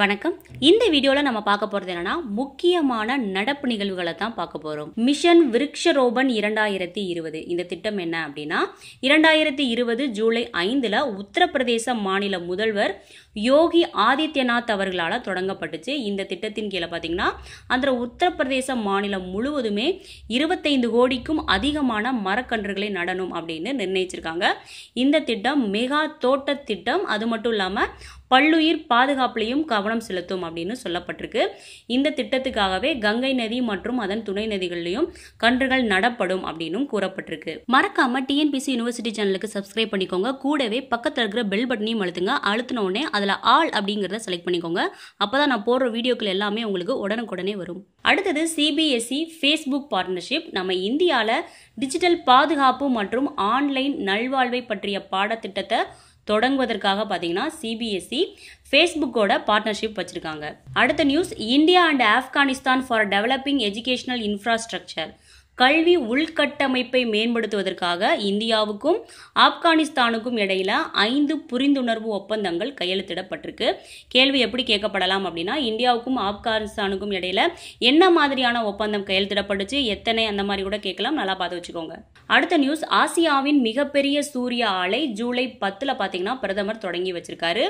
வணக்கம். இந்த வீடியோல நம்ம பார்க்க போறது என்னன்னா முக்கியமான நடப்பு நிகழ்வுகளை தான் பார்க்க போறோம். மிஷன் விருக்ஷரோபன் 2020 இந்த திட்டம் என்ன அப்படின்னா 2020 ஜூலை 5ல உத்தரப்பிரதேச மாநில முதல்வர் யோகி ஆதித்யநாத் அவர்களால் தொடங்கப்பட்டுச்சு. இந்த திட்டத்தின் கீழே பார்த்தீங்கன்னா அந்த உத்தரப்பிரதேச மாநிலம் முழுவதுமே 25 கோடிக்கும் அதிகமான மரக்கன்றுகளை நடணும் அப்படின்னு நிர்ணயிச்சிருக்காங்க. இந்த திட்டம் மெகா தோட்ட திட்டம், அது மட்டும் இல்லாமல் பல்லுயிர் பாதுகாப்புலையும் கவனம் செலுத்தும் அப்படின்னு சொல்லப்பட்டிருக்கு. இந்த திட்டத்துக்காகவே கங்கை நதி மற்றும் அதன் துணை நதிகளிலும் கன்றுகள் நடப்படும் அப்படின்னு கூறப்பட்டிருக்கு. மறக்காம டிஎன்பிசி யூனிவர்சிட்டி சேனலுக்கு சப்ஸ்கிரைப் பண்ணிக்கோங்க. கூடவே பக்கத்தில் இருக்கிற பெல் பட்டனையும் அழுத்துங்க. அழுத்தின உடனே அதில் ஆல் அப்படிங்கிறத செலக்ட் பண்ணிக்கோங்க. அப்போதான் நான் போடுற வீடியோக்கள் எல்லாமே உங்களுக்கு உடனுக்குடனே வரும். அடுத்தது CBSE Facebook பார்ட்னர்ஷிப். நம்ம இந்தியாவில் டிஜிட்டல் பாதுகாப்பு மற்றும் ஆன்லைன் நல்வாழ்வை பற்றிய பாடத்திட்டத்தை தொடங்குவதற்காக பார்த்தீங்கன்னா CBSE ஃபேஸ்புக்கோட பார்ட்னர்ஷிப் வச்சிருக்காங்க. அடுத்த news, India and Afghanistan for developing educational infrastructure. கல்வி உள்கட்டமைப்பை மேம்படுத்துவதற்காக இந்தியாவுக்கும் ஆப்கானிஸ்தானுக்கும் இடையில 5 புரிந்துணர்வு ஒப்பந்தங்கள் கையெழுத்திடப்பட்டிருக்கு. கேள்வி எப்படி கேட்கப்படலாம் அப்படின்னா இந்தியாவுக்கும் ஆப்கானிஸ்தானுக்கும் இடையில என்ன மாதிரியான ஒப்பந்தம் கையெழுத்திடப்பட்டுச்சு, எத்தனை, அந்த மாதிரி கூட கேட்கலாம். நல்லா பார்த்து வச்சுக்கோங்க. அடுத்த நியூஸ், ஆசியாவின் மிகப்பெரிய சூரிய ஆலை ஜூலை 10ல் பார்த்தீங்கன்னா பிரதமர் தொடங்கி வச்சிருக்காரு.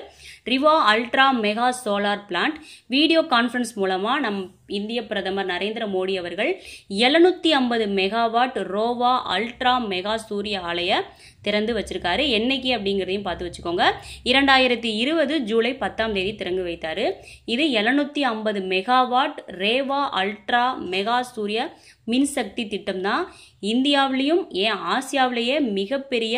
Rewa ultra mega solar plant video conference மூலமா நம் இந்திய பிரதமர் நரேந்திர மோடி அவர்கள் 750 மெகாவாட் ரோவா அல்ட்ரா மெகா சூரிய ஆலையை திறந்து வச்சிருக்காரு. என்னைக்கு அப்படிங்கிறதையும் பார்த்து வச்சுக்கோங்க. 2020 ஜூலை 10ஆம் தேதி திறந்து வைத்தாரு. இது 750 மெகாவாட் ரேவா அல்ட்ரா மெகா சூரிய மின்சக்தி திட்டம் தான் இந்தியாவிலையும் ஏன் ஆசியாவிலேயே மிகப்பெரிய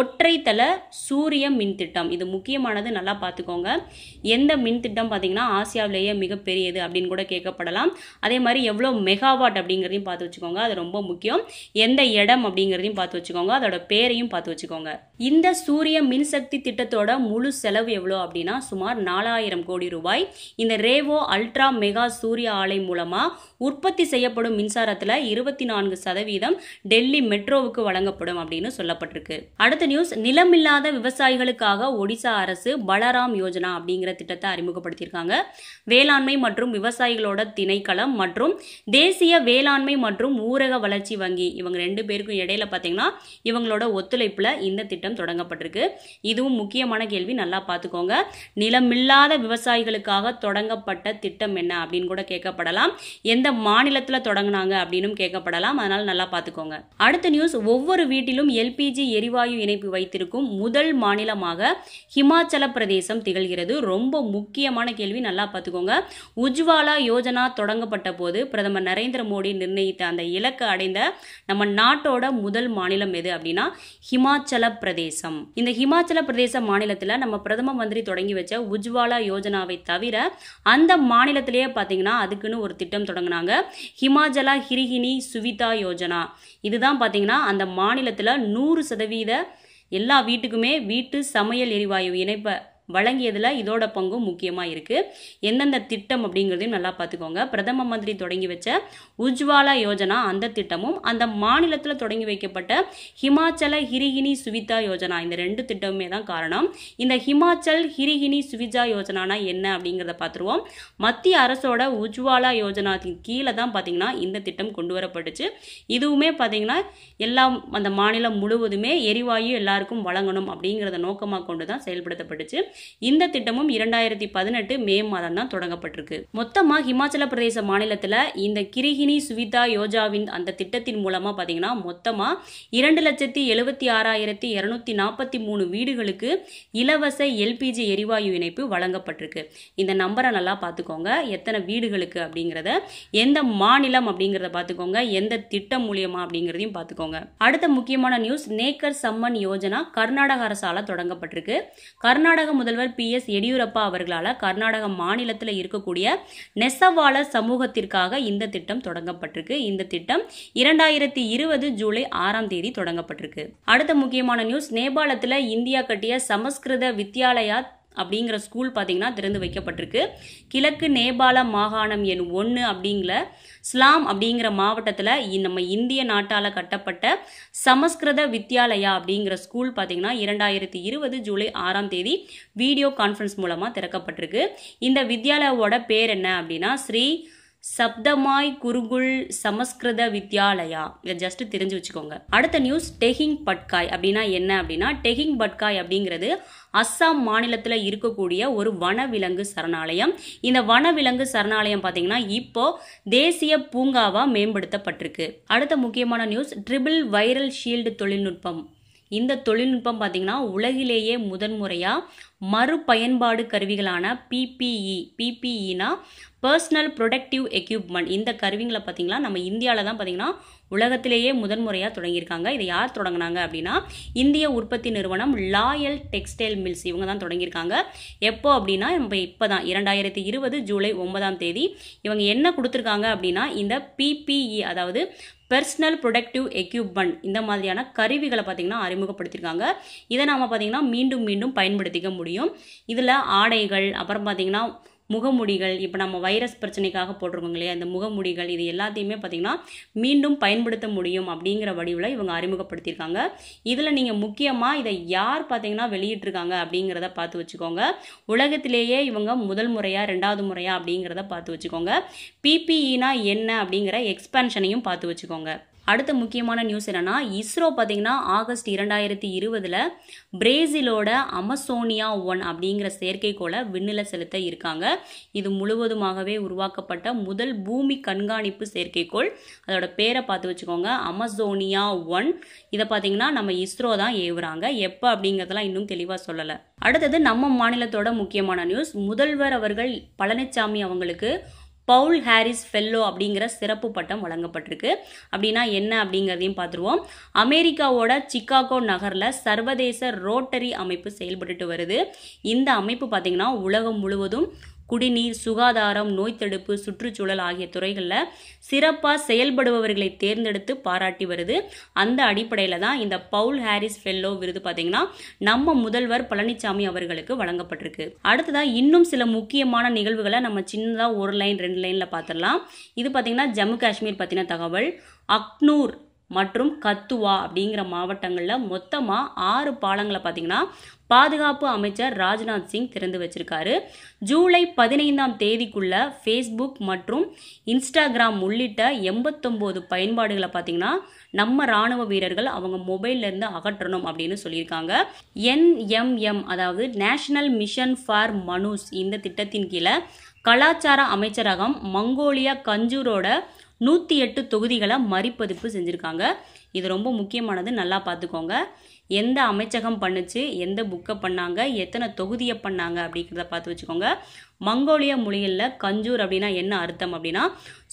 ஒற்றைத்தல சூரிய மின் திட்டம். இது முக்கியமானது, நல்லா பார்த்துக்கோங்க. எந்த மின் திட்டம் பார்த்தீங்கன்னா ஆசியாவிலேயே மிகப்பெரியது அப்படின்னு கூட கேட்கப்படலாம். அதே மாதிரி எவ்வளோ மெகாவாட் அப்படிங்கிறதையும் பார்த்து வச்சுக்கோங்க, அது ரொம்ப முக்கியம். எந்த இடம் அப்படிங்கிறதையும் பார்த்து வச்சுக்கோங்க, அதோட பேரையும் பார்த்து வச்சுக்கோங்க. இந்த சூரிய மின்சக்தி திட்டத்தோட முழு செலவு எவ்வளோ அப்படின்னா சுமார் 4000 கோடி ரூபாய். இந்த ரேவோ அல்ட்ரா மெகா சூரிய ஆலை மூலமாக உற்பத்தி செய்யப்படும் மின்சாரத்தில் 24% டெல்லி மெட்ரோவுக்கு வழங்கப்படும் அப்படின்னு சொல்லப்பட்டிருக்கு. அடுத்த நியூஸ், நிலமில்லாத விவசாயிகளுக்காக ஒடிசா அரசு பலராம் யோஜனா அப்படிங்கிற திட்டத்தை அறிமுகப்படுத்தியிருக்காங்க. வேளாண்மை மற்றும் விவசாயிகளோட திணைக்களம் மற்றும் தேசிய வேளாண்மை மற்றும் ஊரக வளர்ச்சி வங்கி இவங்க 2 பேருக்கும் இடையில பார்த்தீங்கன்னா இவங்களோட ஒத்துழைப்புல இந்த திட்டம் தொடங்கப்பட்டிருக்கு. இதுவும் முக்கியமான கேள்வி, நல்லா பார்த்துக்கோங்க. நிலமில்லாத விவசாயிகளுக்காக தொடங்கப்பட்ட திட்டம் என்ன அப்படின்னு கூட கேட்கப்படலாம். எந்த மாநிலத்தில் தொடங்கினாங்க அப்படின்னு கேட்கப்படலாம். அதனால நல்லா பார்த்துக்கோங்க. அடுத்த நியூஸ், ஒவ்வொரு வீட்டிலும் LPG எரிவாயு இணைப்பு வைத்திருக்கும் முதல் மாநிலமாக ஹிமாச்சல பிரதேசம் திகழ்கிறது. ரொம்ப முக்கியமான கேள்வி, நல்லா பார்த்துக்கோங்க. உஜ்வாலா யோஜனா தொடங்கப்பட்ட போது பிரதமர் நரேந்திர மோடி நிர்ணயித்த அந்த இலக்கு அடைந்த நம்ம நாட்டோட முதல் மாநிலம் எது அப்படின்னா ஹிமாச்சல பிரதேசம். இந்த ஹிமாச்சல பிரதேச மாநிலத்தில் நம்ம பிரதம மந்திரி தொடங்கி வச்ச உஜ்வாலா யோஜனாவை தவிர அந்த மாநிலத்திலேயே பார்த்தீங்கன்னா அதுக்குன்னு ஒரு திட்டம் தொடங்கினாங்க. ஹிமாச்சலா கிரிஹினி சுவிதா யோஜனா. இதுதான் பார்த்தீங்கன்னா அந்த மாநிலத்தில் 100% எல்லா வீட்டுக்குமே வீட்டு சமையல் எரிவாயு இணைப்பை வழங்கியதில் இதோட பங்கும் முக்கியமாக இருக்குது. எந்தெந்த திட்டம் அப்படிங்கிறதையும் நல்லா பார்த்துக்கோங்க. பிரதம மந்திரி தொடங்கி வச்ச உஜ்வாலா யோஜனா அந்த திட்டமும் அந்த மாநிலத்தில் தொடங்கி வைக்கப்பட்ட ஹிமாச்சல கிரிஹினி சுவிதா யோஜனா இந்த 2 திட்டமுமே தான் காரணம். இந்த ஹிமாச்சல் கிரிஹினி சுவிதா யோஜனானா என்ன அப்படிங்கிறத பார்த்துருவோம். மத்திய அரசோட உஜ்வாலா யோஜனாத்தின் கீழே தான் பார்த்தீங்கன்னா இந்த திட்டம் கொண்டு வரப்பட்டுச்சு. இதுவுமே பார்த்தீங்கன்னா எல்லாம் அந்த மாநிலம் முழுவதுமே எரிவாயு எல்லாருக்கும் வழங்கணும் அப்படிங்கிறத நோக்கமாக கொண்டு தான் செயல்படுத்தப்பட்டுச்சு. இந்த திட்டமும் 2018 மே மாதம் தான் தொடங்கப்பட்டிருக்கு. மொத்தமா ஹிமாச்சல பிரதேச மாநிலத்தில் இந்த கிரிஹினி சுவிதா யோஜனாவின் அந்த திட்டத்தின் மூலமா பாத்தீங்கன்னா மொத்தமா 2,76,243 வீடுகளுக்கு இலவச LPG எரிவாயு இணைப்பு வழங்கப்பட்டிருக்கு. இந்த நம்பரை நல்லா பார்த்துக்கோங்க, எத்தனை வீடுகளுக்கு அப்படிங்கிறத, எந்த மாநிலம் அப்படிங்கிறத பார்த்துக்கோங்க, எந்த திட்டம் மூலியமா அப்படிங்கிறதையும் பார்த்துக்கோங்க. அடுத்த முக்கியமான நியூஸ், நேக்கர் சம்மன் யோஜனா கர்நாடக அரசால் தொடங்கப்பட்டிருக்கு. கர்நாடக முதல்வர் PS எடியூரப்பா அவர்களால் கர்நாடக மாநிலத்தில் இருக்கக்கூடிய நெசவாளர் சமூகத்திற்காக இந்த திட்டம் தொடங்கப்பட்டிருக்கு. இந்த திட்டம் 2020 ஜூலை 6ஆம் தேதி தொடங்கப்பட்டிருக்கு. அடுத்த முக்கியமான நியூஸ், நேபாளத்தில் இந்தியா கட்டிய சமஸ்கிருத வித்யாலயா அப்படிங்கிற ஸ்கூல் பார்த்தீங்கன்னா திறந்து வைக்கப்பட்டிருக்கு. கிழக்கு நேபாள மாகாணம் எண் 1 அப்படிங்கிற ஸ்லாம் அப்படிங்கிற மாவட்டத்தில் நம்ம இந்திய நாட்டால் கட்டப்பட்ட சமஸ்கிருத வித்யாலயா அப்படிங்கிற ஸ்கூல் பார்த்தீங்கன்னா 2020 ஜூலை 6ஆம் தேதி வீடியோ கான்ஃபரன்ஸ் மூலமாக திறக்கப்பட்டிருக்கு. இந்த வித்யாலயாவோட பேர் என்ன அப்படின்னா ஸ்ரீ சப்தமாய் குருகுல் சமஸ்கிருத வித்யாலயா. இதை ஜஸ்ட் தெரிஞ்சு வச்சுக்கோங்க. அடுத்த நியூஸ், டெஹிங் பட்காய் அப்படின்னா என்ன அப்படின்னா டெஹிங் பட்காய் அப்படிங்கிறது அஸ்ஸாம் மாநிலத்தில் இருக்கக்கூடிய ஒரு வனவிலங்கு சரணாலயம். இந்த வனவிலங்கு சரணாலயம் பார்த்தீங்கன்னா இப்போ தேசிய பூங்காவாக மேம்படுத்தப்பட்டிருக்கு. அடுத்த முக்கியமான நியூஸ், ட்ரிபிள் வைரல் ஷீல்டு தொழில்நுட்பம். இந்த தொழில்நுட்பம் பார்த்தீங்கன்னா உலகிலேயே முதன்முறையாக மறுபயன்பாடு கருவிகளான பிபிஇனா பர்சனல் ப்ரொடக்டிவ் எக்யூப்மெண்ட், இந்த கருவிகளை பார்த்தீங்கன்னா நம்ம இந்தியாவில் தான் பார்த்தீங்கன்னா உலகத்திலேயே முதன்முறையாக தொடங்கியிருக்காங்க. இதை யார் தொடங்கினாங்க அப்படின்னா இந்திய உற்பத்தி நிறுவனம் லாயல் டெக்ஸ்டைல் மில்ஸ், இவங்க தான் தொடங்கியிருக்காங்க. எப்போ அப்படின்னா இப்போ தான் 2020 ஜூலை 9ஆம் தேதி இவங்க என்ன கொடுத்துருக்காங்க அப்படின்னா இந்த பிபிஇ, அதாவது பர்சனல் ப்ரொடக்டிவ் எக்யூப்மெண்ட், இந்த மாதிரியான கருவிகளை பார்த்தீங்கன்னா அறிமுகப்படுத்தியிருக்காங்க. இதை நாம் பார்த்தீங்கன்னா மீண்டும் மீண்டும் பயன்படுத்திக்க முடியும். இதில் ஆடைகள், அப்புறம் பார்த்தீங்கன்னா முகமுடிகள், இப்போ நம்ம வைரஸ் பிரச்சனைக்காக போட்டிருக்கோங்க இல்லையா இந்த முகமுடிகள், இது எல்லாத்தையுமே பார்த்தீங்கன்னா மீண்டும் பயன்படுத்த முடியும் அப்படிங்கிற வடிவில் இவங்க அறிமுகப்படுத்தியிருக்காங்க. இதில் நீங்கள் முக்கியமாக இதை யார் பார்த்தீங்கன்னா வெளியிட்டிருக்காங்க அப்படிங்கிறத பார்த்து வச்சுக்கோங்க. உலகத்திலேயே இவங்க முதல் முறையாக 2வது முறையாக அப்படிங்கிறத பார்த்து வச்சுக்கோங்க. பிபிஇனா என்ன அப்படிங்கிற எக்ஸ்பேன்ஷனையும் பார்த்து வச்சுக்கோங்க. அடுத்த முக்கியமான நியூஸ் என்னென்னா இஸ்ரோ பார்த்தீங்கன்னா ஆகஸ்ட் 2020 பிரேசிலோட அமசோனியா-1 அப்படிங்கிற செயற்கைக்கோளை விண்ணில் செலுத்த இருக்காங்க. இது முழுவதுமாகவே உருவாக்கப்பட்ட முதல் பூமி கண்காணிப்பு செயற்கைக்கோள். அதோட பேரை பார்த்து வச்சுக்கோங்க, அமசோனியா-1. இதை பார்த்தீங்கன்னா நம்ம இஸ்ரோ தான் ஏவுறாங்க. எப்போ அப்படிங்கிறதெல்லாம் இன்னும் தெளிவாக சொல்லலை. அடுத்தது நம்ம மாநிலத்தோட முக்கியமான நியூஸ், முதல்வர் அவர்கள் பழனிசாமி அவங்களுக்கு பவுல் ஹாரிஸ் ஃபெல்லோ அப்படிங்கிற சிறப்பு பட்டம் வழங்கப்பட்டிருக்கு. அப்படின்னா என்ன அப்படிங்கிறதையும் பார்த்துருவோம். அமெரிக்காவோட சிக்காகோ நகரில் சர்வதேச ரோட்டரி அமைப்பு செயல்பட்டு வருது. இந்த அமைப்பு பார்த்திங்கன்னா உலகம் முழுவதும் குடிநீர், சுகாதாரம், நோய் தடுப்பு, சுற்றுச்சூழல் ஆகிய துறைகளில் சிறப்பாக செயல்படுபவர்களை தேர்ந்தெடுத்து பாராட்டி வருது. அந்த அடிப்படையில் தான் இந்த பவுல் ஹாரிஸ் ஃபெல்லோ விருது பார்த்தீங்கன்னா நம்ம முதல்வர் பழனிசாமி அவர்களுக்கு வழங்கப்பட்டிருக்கு. அடுத்ததான் இன்னும் சில முக்கியமான நிகழ்வுகளை நம்ம சின்னதாக 1 லைன் 2 லைனில் பார்த்துடலாம். இது பார்த்தீங்கன்னா ஜம்மு காஷ்மீர் பற்றின தகவல். அக்னூர் மற்றும் கத்துவா அப்படிங்கிற மாவட்டங்களில் மொத்தமாக 6 பாலங்களை பார்த்தீங்கன்னா பாதுகாப்பு அமைச்சர் ராஜ்நாத் சிங் திறந்து வச்சிருக்காரு. ஜூலை 15ஆம் தேதிக்குள்ள Facebook மற்றும் Instagram உள்ளிட்ட 89 பயன்பாடுகளை பார்த்தீங்கன்னா நம்ம ராணுவ வீரர்கள் அவங்க மொபைல்லேருந்து அகற்றணும் அப்படின்னு சொல்லியிருக்காங்க. NMM, அதாவது நேஷனல் மிஷன் ஃபார் மனுஸ், இந்த திட்டத்தின் கீழே கலாச்சார அமைச்சரகம் மங்கோலியா கஞ்சூரோட 108 தொகுதிகளை மறுபதிப்பு செஞ்சுருக்காங்க. இது ரொம்ப முக்கியமானது, நல்லா பார்த்துக்கோங்க. எந்த அமைச்சகம் பண்ணுச்சு, எந்த புக்கை பண்ணாங்க, எத்தனை தொகுதியை பண்ணாங்க அப்படிங்கிறத பார்த்து வச்சுக்கோங்க. மங்கோலிய மொழியில் கஞ்சூர் அப்படின்னா என்ன அர்த்தம் அப்படின்னா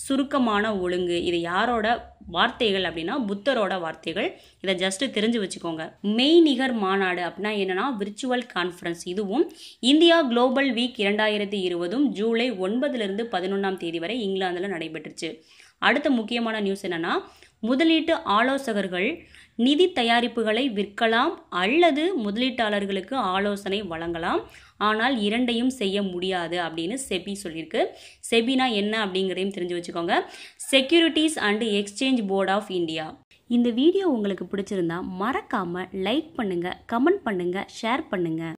சுருக்கமான ஒழுங்கு. இது யாரோட வார்த்தைகள் அப்படின்னா புத்தரோட வார்த்தைகள். இதை ஜஸ்ட் தெரிஞ்சு வச்சுக்கோங்க. மெய்நிகர் மாநாடு அப்படின்னா என்னன்னா விர்ச்சுவல் கான்ஃபரன்ஸ். இதுவும் இந்தியா குளோபல் வீக் 2020 ஜூலை 9லிருந்து 11ஆம் தேதி வரை இங்கிலாந்தில் நடைபெற்றுச்சு. அடுத்த முக்கியமான நியூஸ் என்னன்னா முதலீட்டு ஆலோசகர்கள் நிதி தயாரிப்புகளை விற்கலாம் அல்லது முதலீட்டாளர்களுக்கு ஆலோசனை வழங்கலாம், ஆனால் 2யும் செய்ய முடியாது அப்படின்னு செபி சொல்லியிருக்கு. செபினா என்ன அப்படிங்கிறதையும் தெரிஞ்சு வச்சுக்கோங்க, securities and exchange board of India. இந்த வீடியோ உங்களுக்கு பிடிச்சிருந்தா மறக்காமல் லைக் பண்ணுங்கள், கமெண்ட் பண்ணுங்கள், ஷேர் பண்ணுங்கள்.